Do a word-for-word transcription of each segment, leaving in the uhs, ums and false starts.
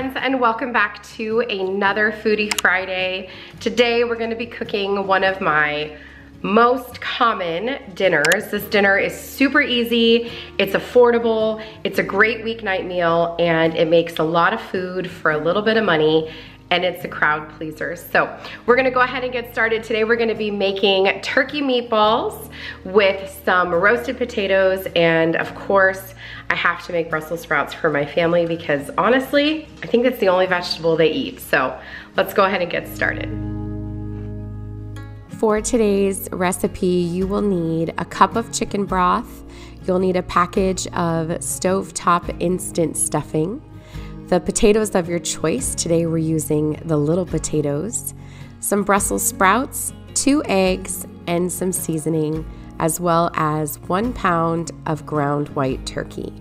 friends, and welcome back to another Foodie Friday. Today we're going to be cooking one of my most common dinners. This dinner is super easy, it's affordable, it's a great weeknight meal, and it makes a lot of food for a little bit of money, and it's a crowd pleaser. So we're gonna go ahead and get started. Today we're gonna be making turkey meatballs with some roasted potatoes, and of course I have to make Brussels sprouts for my family because honestly, I think that's the only vegetable they eat. So let's go ahead and get started. For today's recipe, you will need a cup of chicken broth. You'll need a package of stovetop instant stuffing. The potatoes of your choice, today we're using the little potatoes, some Brussels sprouts, two eggs, and some seasoning, as well as one pound of ground white turkey.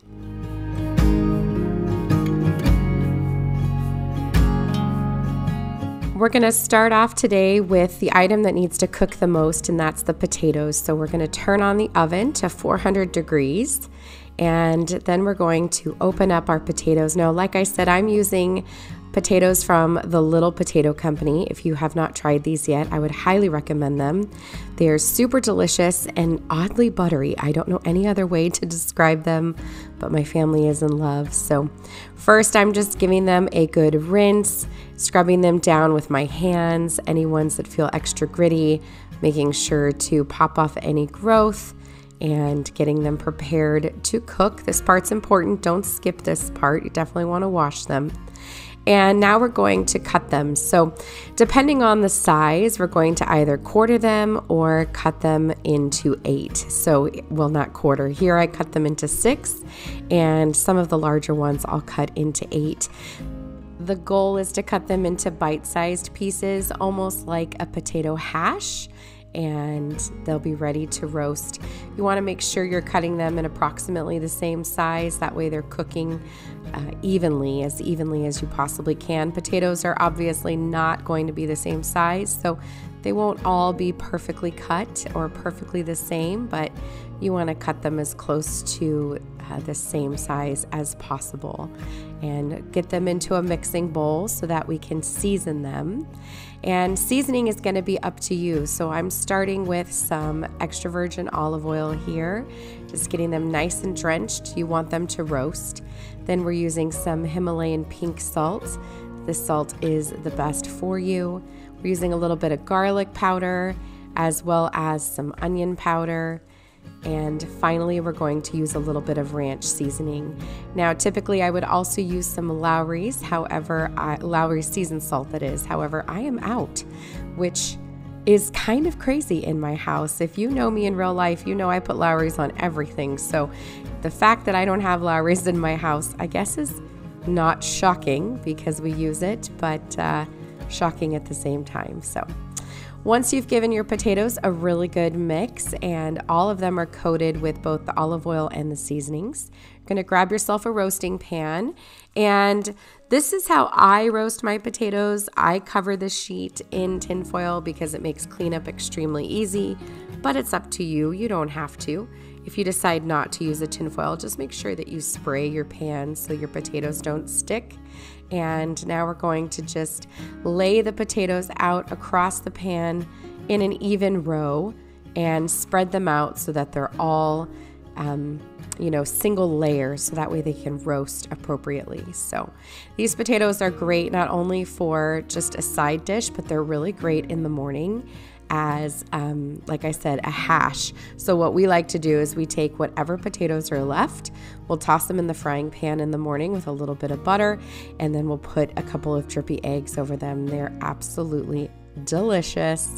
We're going to start off today with the item that needs to cook the most, and that's the potatoes. So we're going to turn on the oven to four hundred degrees. And then we're going to open up our potatoes. Now, like I said, I'm using potatoes from the Little Potato Company. If you have not tried these yet, I would highly recommend them. They are super delicious and oddly buttery. I don't know any other way to describe them, but my family is in love. So first, I'm just giving them a good rinse, scrubbing them down with my hands, any ones that feel extra gritty, making sure to pop off any growth, and getting them prepared to cook. This part's important. Don't skip this part. You definitely want to wash them. And now we're going to cut them. So depending on the size, we're going to either quarter them or cut them into eight. So, well, not quarter. Here I cut them into six, and some of the larger ones I'll cut into eight. The goal is to cut them into bite-sized pieces, almost like a potato hash, and they'll be ready to roast. You want to make sure you're cutting them in approximately the same size, that way they're cooking uh, evenly, as evenly as you possibly can. Potatoes are obviously not going to be the same size, so they won't all be perfectly cut or perfectly the same, but you want to cut them as close to uh, the same size as possible, and get them into a mixing bowl so that we can season them. And seasoning is going to be up to you. So I'm starting with some extra virgin olive oil here, just getting them nice and drenched. You want them to roast. Then we're using some Himalayan pink salt. This salt is the best for you. We're using a little bit of garlic powder, as well as some onion powder. And finally, we're going to use a little bit of ranch seasoning. Now, typically I would also use some Lawry's, however, I, Lawry's seasoned salt that is. However, I am out, which is kind of crazy in my house. If you know me in real life, you know I put Lawry's on everything. So the fact that I don't have Lawry's in my house, I guess, is not shocking because we use it, but uh, shocking at the same time. So. Once you've given your potatoes a really good mix, and all of them are coated with both the olive oil and the seasonings, you're gonna grab yourself a roasting pan. And this is how I roast my potatoes. I cover the sheet in tin foil because it makes cleanup extremely easy, but it's up to you, you don't have to. If you decide not to use a tin foil, just make sure that you spray your pan so your potatoes don't stick. And now we're going to just lay the potatoes out across the pan in an even row and spread them out so that they're all, um, you know, single layer, so that way they can roast appropriately. So these potatoes are great not only for just a side dish, but they're really great in the morning as, um, like I said, a hash. So what we like to do is we take whatever potatoes are left, we'll toss them in the frying pan in the morning with a little bit of butter, and then we'll put a couple of drippy eggs over them. They're absolutely delicious.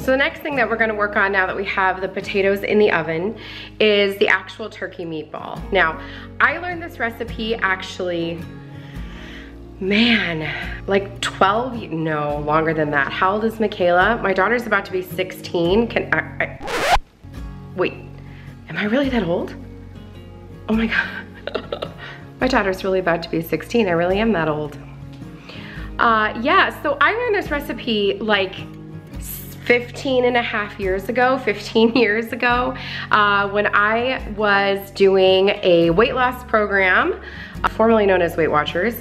So the next thing that we're gonna work on now that we have the potatoes in the oven is the actual turkey meatball. Now, I learned this recipe actually, man, like twelve, no, longer than that. How old is Michaela? My daughter's about to be sixteen. Can I, I wait, am I really that old? Oh my God. My daughter's really about to be sixteen. I really am that old. Uh, yeah, so I learned this recipe like fifteen and a half years ago, fifteen years ago, uh, when I was doing a weight loss program, uh, formerly known as Weight Watchers,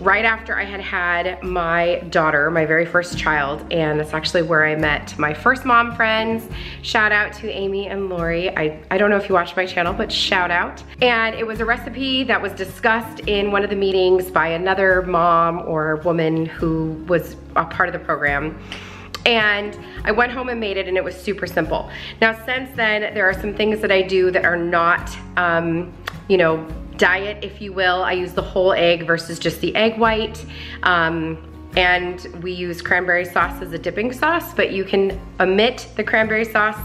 right after I had had my daughter, my very first child, and that's actually where I met my first mom friends. Shout out to Amy and Lori. I, I don't know if you watch my channel, but shout out. And it was a recipe that was discussed in one of the meetings by another mom or woman who was a part of the program. And I went home and made it, and it was super simple. Now, since then, there are some things that I do that are not, um, you know, diet, if you will. I use the whole egg versus just the egg white. Um, and we use cranberry sauce as a dipping sauce, but you can omit the cranberry sauce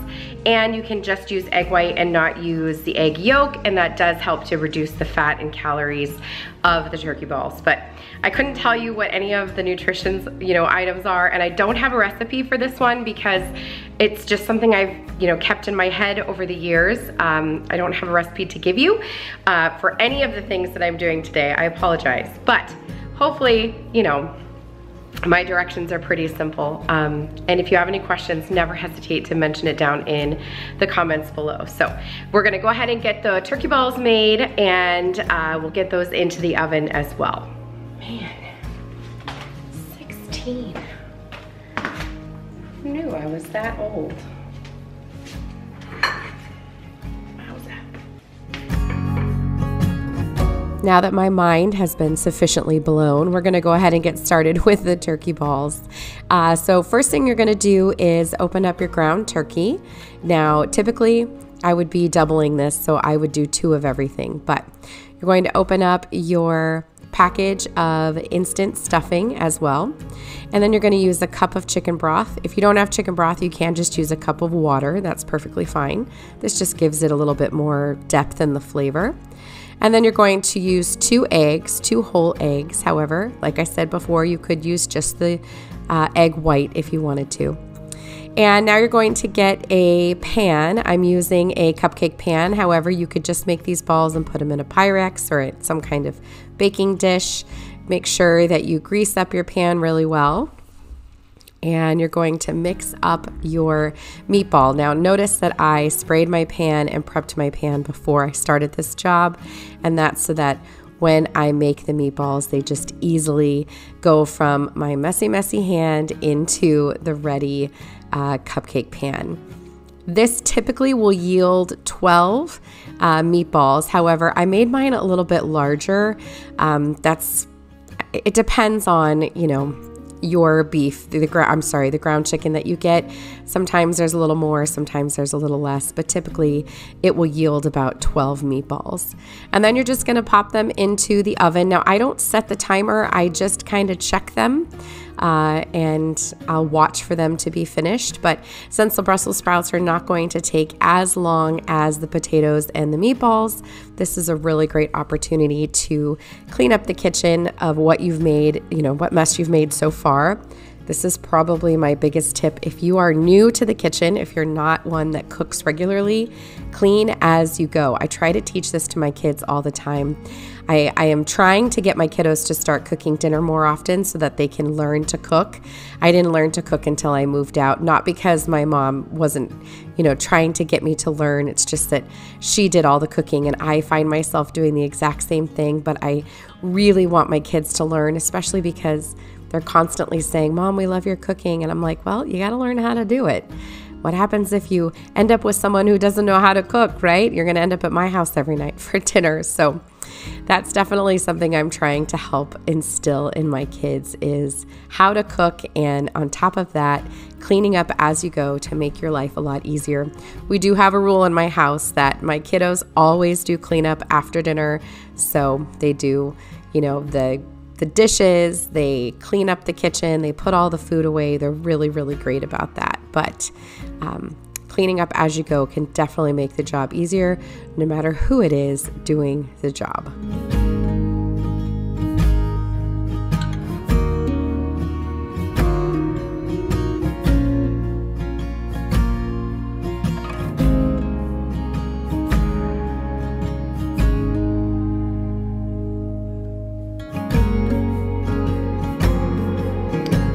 and you can just use egg white and not use the egg yolk, and that does help to reduce the fat and calories of the turkey balls. But I couldn't tell you what any of the nutrition's, you know, items are, and I don't have a recipe for this one because it's just something I've, you know, kept in my head over the years. Um, I don't have a recipe to give you uh, for any of the things that I'm doing today. I apologize, but hopefully, you know, my directions are pretty simple, um, and if you have any questions, never hesitate to mention it down in the comments below. So we're gonna go ahead and get the turkey balls made, and uh, we'll get those into the oven as well. Man, sixteen. Who knew I was that old? Now that my mind has been sufficiently blown, we're gonna go ahead and get started with the turkey balls. Uh, so first thing you're gonna do is open up your ground turkey. Now, typically I would be doubling this, so I would do two of everything, but you're going to open up your package of instant stuffing as well. And then you're gonna use a cup of chicken broth. If you don't have chicken broth, you can just use a cup of water, that's perfectly fine. This just gives it a little bit more depth in the flavor. And then you're going to use two eggs, two whole eggs. However, like I said before, you could use just the uh, egg white if you wanted to. And now you're going to get a pan. I'm using a cupcake pan. However, you could just make these balls and put them in a Pyrex or some kind of baking dish. Make sure that you grease up your pan really well. And you're going to mix up your meatball. Now notice that I sprayed my pan and prepped my pan before I started this job, and that's so that when I make the meatballs, they just easily go from my messy, messy hand into the ready uh, cupcake pan. This typically will yield twelve uh, meatballs. However, I made mine a little bit larger. Um, that's, it depends on, you know, your beef, the ground, I'm sorry, the ground chicken that you get. Sometimes there's a little more, sometimes there's a little less, but typically it will yield about twelve meatballs. And then you're just gonna pop them into the oven. Now I don't set the timer, I just kind of check them uh, and I'll watch for them to be finished. But since the Brussels sprouts are not going to take as long as the potatoes and the meatballs, this is a really great opportunity to clean up the kitchen of what you've made, you know, what mess you've made so far. This is probably my biggest tip. If you are new to the kitchen, if you're not one that cooks regularly, clean as you go. I try to teach this to my kids all the time. I, I am trying to get my kiddos to start cooking dinner more often so that they can learn to cook. I didn't learn to cook until I moved out, not because my mom wasn't, you know, trying to get me to learn. It's just that she did all the cooking, and I find myself doing the exact same thing, but I really want my kids to learn, especially because they're constantly saying, "Mom, we love your cooking." And I'm like, well, you gotta learn how to do it. What happens if you end up with someone who doesn't know how to cook, right? You're gonna end up at my house every night for dinner. So that's definitely something I'm trying to help instill in my kids, is how to cook, and on top of that, cleaning up as you go to make your life a lot easier. We do have a rule in my house that my kiddos always do clean up after dinner. So they do, you know, the the dishes, they clean up the kitchen, they put all the food away. They're really, really great about that. But um, cleaning up as you go can definitely make the job easier, no matter who it is doing the job.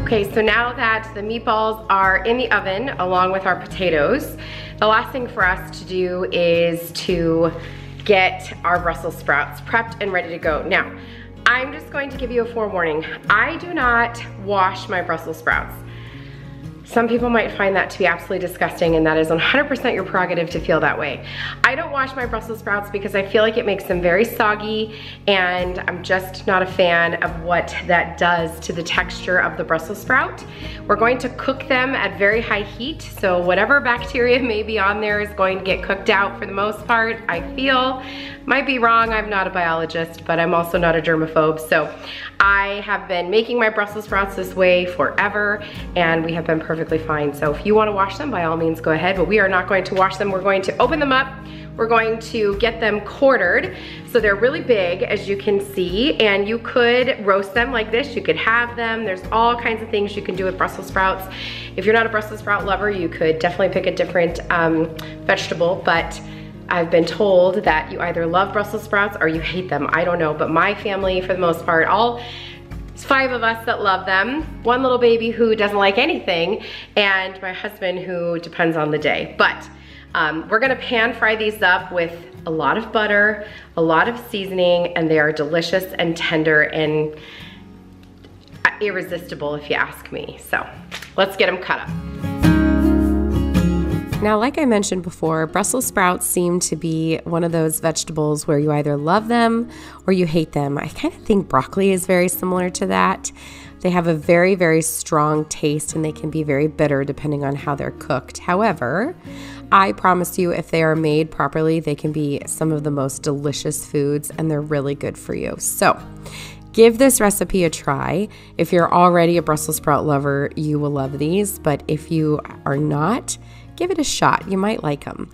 Okay, so now that the meatballs are in the oven along with our potatoes, the last thing for us to do is to get our Brussels sprouts prepped and ready to go. Now, I'm just going to give you a forewarning. I do not wash my Brussels sprouts. Some people might find that to be absolutely disgusting, and that is one hundred percent your prerogative to feel that way. I don't wash my Brussels sprouts because I feel like it makes them very soggy, and I'm just not a fan of what that does to the texture of the Brussels sprout. We're going to cook them at very high heat, so whatever bacteria may be on there is going to get cooked out for the most part, I feel. Might be wrong, I'm not a biologist, but I'm also not a germaphobe, so I have been making my Brussels sprouts this way forever, and we have been perfect Perfectly fine. So if you want to wash them, by all means go ahead, but we are not going to wash them. We're going to open them up. We're going to get them quartered. So they're really big, as you can see, and you could roast them like this. You could halve them. There's all kinds of things you can do with Brussels sprouts. If you're not a Brussels sprout lover, you could definitely pick a different um, vegetable, but I've been told that you either love Brussels sprouts or you hate them. I don't know, but my family, for the most part, all five of us that love them, one little baby who doesn't like anything, and my husband who depends on the day. But um, we're gonna pan fry these up with a lot of butter, a lot of seasoning, and they are delicious and tender and irresistible if you ask me. So let's get them cut up. Now, like I mentioned before, Brussels sprouts seem to be one of those vegetables where you either love them or you hate them. I kind of think broccoli is very similar to that. They have a very, very strong taste, and they can be very bitter depending on how they're cooked. However, I promise you, if they are made properly, they can be some of the most delicious foods, and they're really good for you. So give this recipe a try. If you're already a Brussels sprout lover, you will love these, but if you are not, give it a shot. You might like them.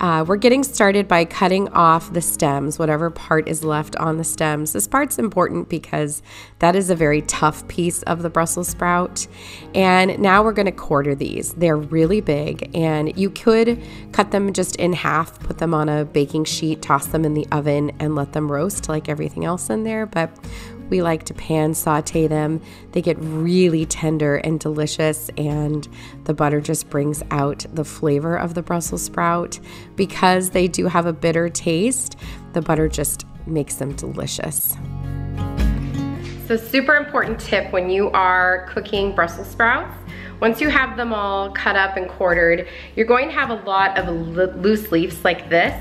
Uh, we're getting started by cutting off the stems, whatever part is left on the stems. This part's important because that is a very tough piece of the Brussels sprout. And now we're going to quarter these. They're really big, and you could cut them just in half, put them on a baking sheet, toss them in the oven, and let them roast like everything else in there. But we like to pan saute them. They get really tender and delicious, and the butter just brings out the flavor of the Brussels sprout. Because they do have a bitter taste, the butter just makes them delicious. So, super important tip when you are cooking Brussels sprouts. Once you have them all cut up and quartered, you're going to have a lot of loose leaves like this.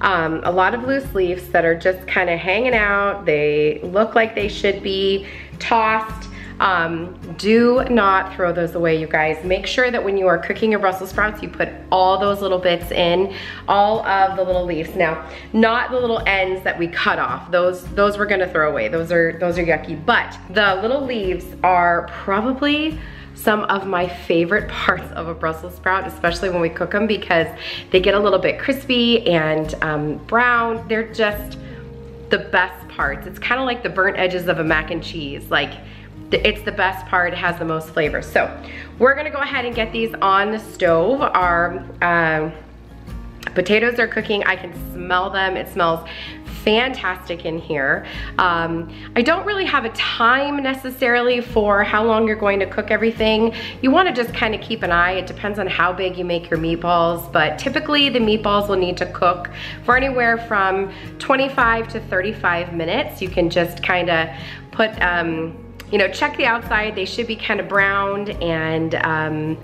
Um, a lot of loose leaves that are just kind of hanging out. They look like they should be tossed. Um, do not throw those away, you guys. Make sure that when you are cooking your Brussels sprouts, you put all those little bits in, all of the little leaves. Now, not the little ends that we cut off. Those, those we're gonna throw away. Those are, those are yucky. But the little leaves are probably some of my favorite parts of a Brussels sprout, especially when we cook them, because they get a little bit crispy and um, brown. They're just the best parts. It's kind of like the burnt edges of a mac and cheese. Like, it's the best part, it has the most flavor. So we're gonna go ahead and get these on the stove. Our um, potatoes are cooking. I can smell them. It smells fantastic in here. Um, I don't really have a time necessarily for how long you're going to cook everything. You want to just kind of keep an eye. It depends on how big you make your meatballs, but typically the meatballs will need to cook for anywhere from twenty-five to thirty-five minutes. You can just kind of put, um, you know, check the outside. They should be kind of browned and, um,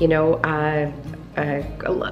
you know, uh, Uh,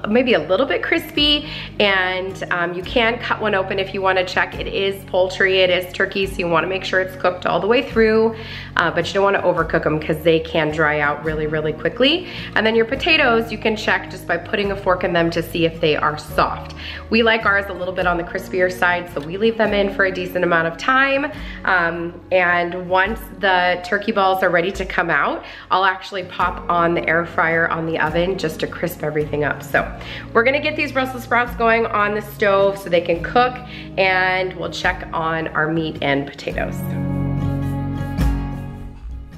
maybe a little bit crispy, and um, you can cut one open if you want to check. It is poultry, it is turkey, so you want to make sure it's cooked all the way through, uh, but you don't want to overcook them because they can dry out really, really quickly. And then your potatoes, you can check just by putting a fork in them to see if they are soft. We like ours a little bit on the crispier side, so we leave them in for a decent amount of time, um, and once the turkey balls are ready to come out, I'll actually pop on the air fryer on the oven just to crisp everything everything up. So we're gonna get these Brussels sprouts going on the stove so they can cook, and we'll check on our meat and potatoes.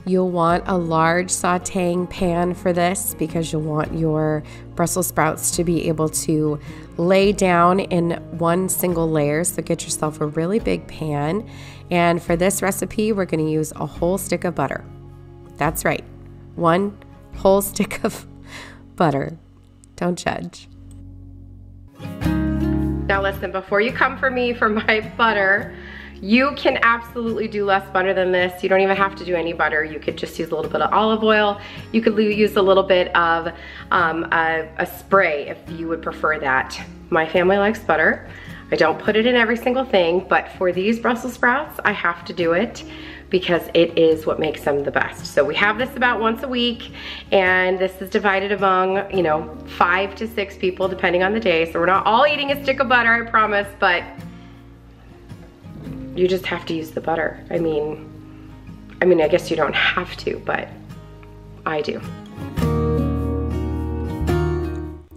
You'll want a large sauteing pan for this because you'll want your Brussels sprouts to be able to lay down in one single layer. So get yourself a really big pan. And for this recipe, we're gonna use a whole stick of butter. That's right, One whole stick of butter. Don't judge. Now listen, before you come for me for my butter, you can absolutely do less butter than this. You don't even have to do any butter. You could just use a little bit of olive oil. You could use a little bit of um, a, a spray if you would prefer that. My family likes butter. I don't put it in every single thing, but for these Brussels sprouts, I have to do it because it is what makes them the best. So we have this about once a week, and this is divided among, you know, five to six people depending on the day. So we're not all eating a stick of butter, I promise, but you just have to use the butter. I mean, I mean, I guess you don't have to, but I do.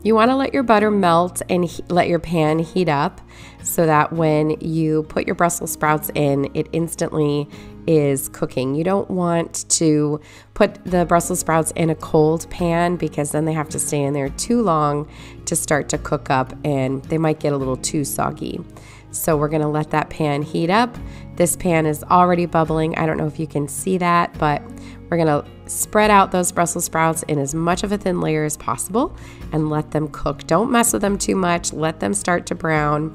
You want to let your butter melt and he- let your pan heat up so that when you put your Brussels sprouts in, it instantly is cooking. You don't want to put the Brussels sprouts in a cold pan because then they have to stay in there too long to start to cook up and they might get a little too soggy. So we're gonna let that pan heat up. This pan is already bubbling. I don't know if you can see that, but we're gonna spread out those Brussels sprouts in as much of a thin layer as possible and let them cook. Don't mess with them too much. Let them start to brown.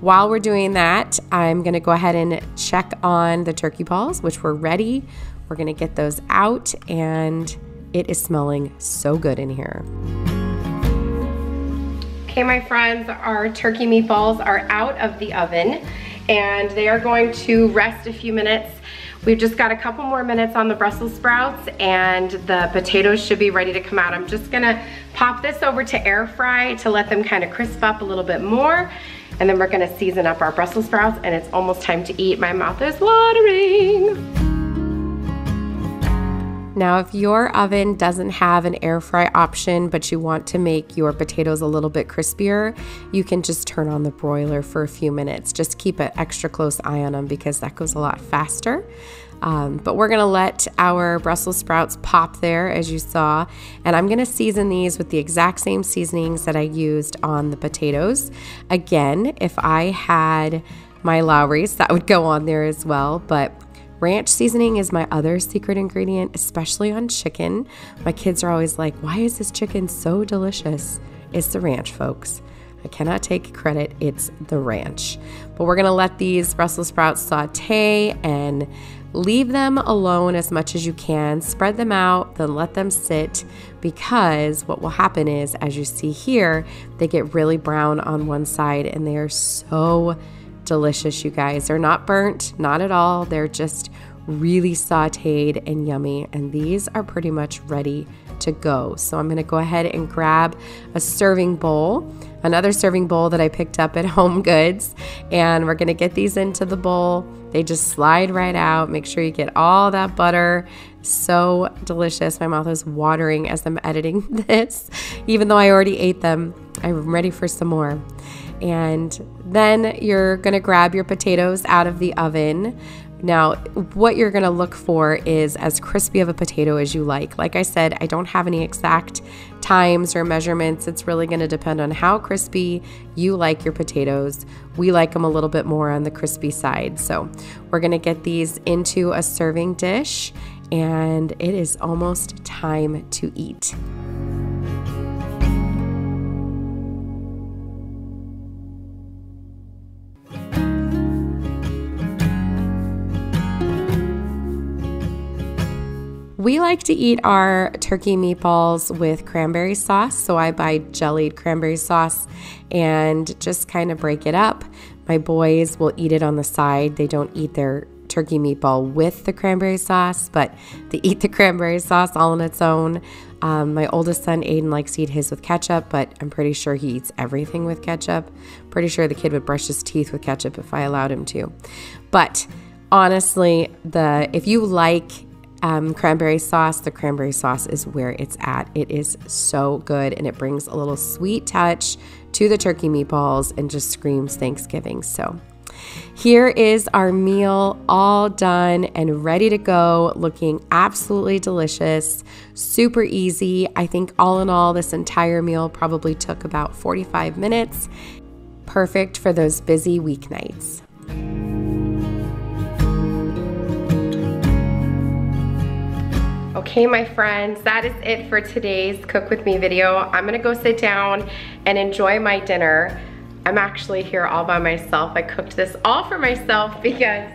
While we're doing that, I'm gonna go ahead and check on the turkey balls, which were ready. We're gonna get those out, and it is smelling so good in here. Okay, my friends, our turkey meatballs are out of the oven and they are going to rest a few minutes. We've just got a couple more minutes on the Brussels sprouts and the potatoes should be ready to come out. I'm just gonna pop this over to air fry to let them kind of crisp up a little bit more, and then we're gonna season up our Brussels sprouts, and it's almost time to eat. My mouth is watering. Now, if your oven doesn't have an air fry option, but you want to make your potatoes a little bit crispier, you can just turn on the broiler for a few minutes. Just keep an extra close eye on them because that goes a lot faster. Um, but we're gonna let our Brussels sprouts pop there, as you saw, and I'm gonna season these with the exact same seasonings that I used on the potatoes. Again, if I had my Lawry's, that would go on there as well, but ranch seasoning is my other secret ingredient, especially on chicken. My kids are always like, why is this chicken so delicious? It's the ranch, folks. I cannot take credit, it's the ranch. But we're gonna let these Brussels sprouts saute and leave them alone as much as you can. Spread them out, then let them sit, because what will happen is, as you see here, they get really brown on one side and they are so delicious, you guys. They're not burnt, not at all. They're just really sauteed and yummy, and these are pretty much ready to go. So I'm gonna go ahead and grab a serving bowl, another serving bowl that I picked up at Home Goods, and we're gonna get these into the bowl. They just slide right out. Make sure you get all that butter. So delicious. My mouth is watering as I'm editing this. Even though I already ate them, I'm ready for some more. And then you're gonna grab your potatoes out of the oven. Now, what you're gonna look for is as crispy of a potato as you like. Like I said, I don't have any exact times or measurements. It's really gonna depend on how crispy you like your potatoes. We like them a little bit more on the crispy side. So we're gonna get these into a serving dish, and it is almost time to eat. We like to eat our turkey meatballs with cranberry sauce, so I buy jellied cranberry sauce and just kind of break it up. My boys will eat it on the side. They don't eat their turkey meatball with the cranberry sauce, but they eat the cranberry sauce all on its own. Um, my oldest son, Aiden, likes to eat his with ketchup, but I'm pretty sure he eats everything with ketchup. Pretty sure the kid would brush his teeth with ketchup if I allowed him to. But honestly, the if you like Um, cranberry sauce, the cranberry sauce is where it's at. It is so good, and it brings a little sweet touch to the turkey meatballs and just screams Thanksgiving. So here is our meal, all done and ready to go, looking absolutely delicious, super easy. I think all in all, this entire meal probably took about forty-five minutes. Perfect for those busy weeknights. Okay, my friends, that is it for today's Cook With Me video. I'm gonna go sit down and enjoy my dinner. I'm actually here all by myself. I cooked this all for myself because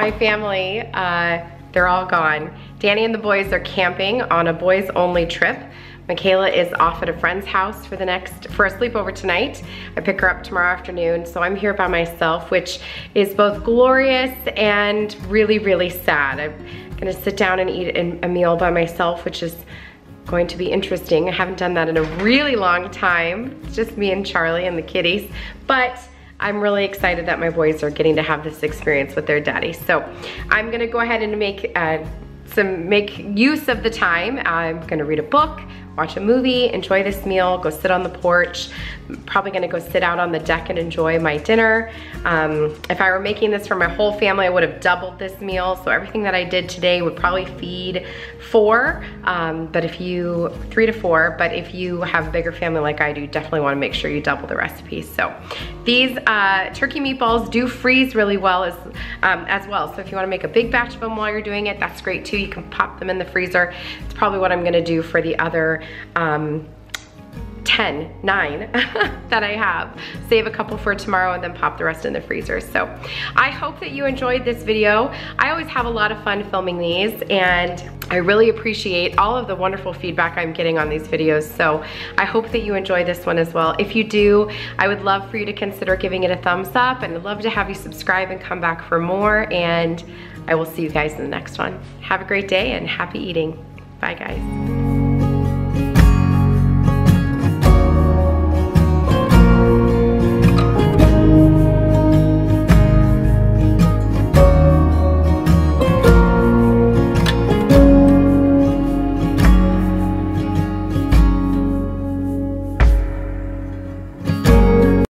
my family, uh, they're all gone. Danny and the boys are camping on a boys only trip. Michaela is off at a friend's house for the next, for a sleepover tonight. I pick her up tomorrow afternoon, so I'm here by myself, which is both glorious and really, really sad. I'm gonna sit down and eat a meal by myself, which is going to be interesting. I haven't done that in a really long time. It's just me and Charlie and the kitties, but I'm really excited that my boys are getting to have this experience with their daddy. So I'm gonna go ahead and make uh, some make use of the time. I'm gonna read a book, watch a movie, enjoy this meal, go sit on the porch. I'm probably gonna go sit out on the deck and enjoy my dinner. Um, if I were making this for my whole family, I would have doubled this meal, so everything that I did today would probably feed four, um, but if you, three to four, but if you have a bigger family like I do, definitely wanna make sure you double the recipe. So these uh, turkey meatballs do freeze really well as, um, as well, so if you wanna make a big batch of them while you're doing it, that's great too. You can pop them in the freezer. It's probably what I'm gonna do for the other Um, ten, nine that I have. Save a couple for tomorrow and then pop the rest in the freezer. So I hope that you enjoyed this video. I always have a lot of fun filming these and I really appreciate all of the wonderful feedback I'm getting on these videos. So I hope that you enjoy this one as well. If you do, I would love for you to consider giving it a thumbs up and I'd love to have you subscribe and come back for more, and I will see you guys in the next one. Have a great day and happy eating. Bye guys.